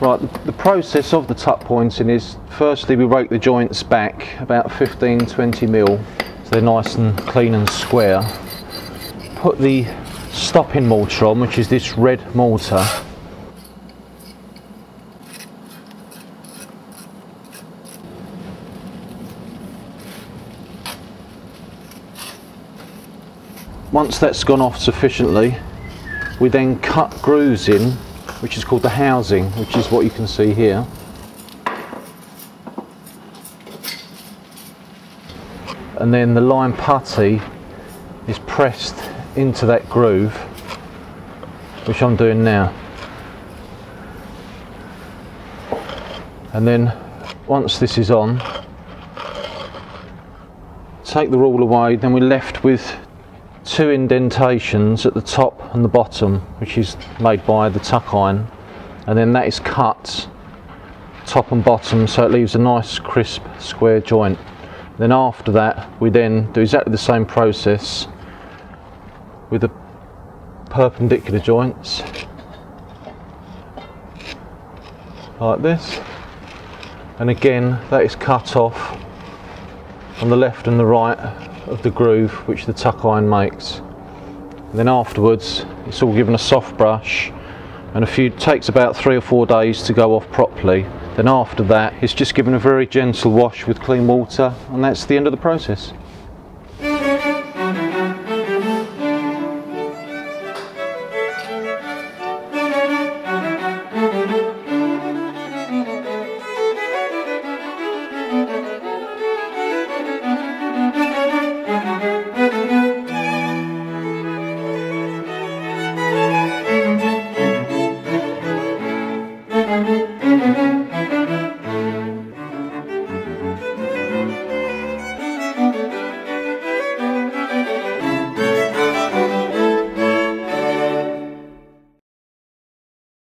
Right, the process of the tuck pointing is firstly we rake the joints back about 15–20 mil so they're nice and clean and square. Put the stopping mortar on, which is this red mortar. Once that's gone off sufficiently, we then cut grooves in, which is called the housing, which is what you can see here. And then the lime putty is pressed into that groove, which I'm doing now. And then once this is on, take the rule away, then we're left with two indentations at the top and the bottom, which is made by the tuck iron, and then that is cut top and bottom so it leaves a nice crisp square joint. Then after that we then do exactly the same process with the perpendicular joints like this, and again that is cut off on the left and the right of the groove which the tuck iron makes. And then afterwards it's all given a soft brush and takes about 3 or 4 days to go off properly. Then after that it's just given a very gentle wash with clean water, and that's the end of the process.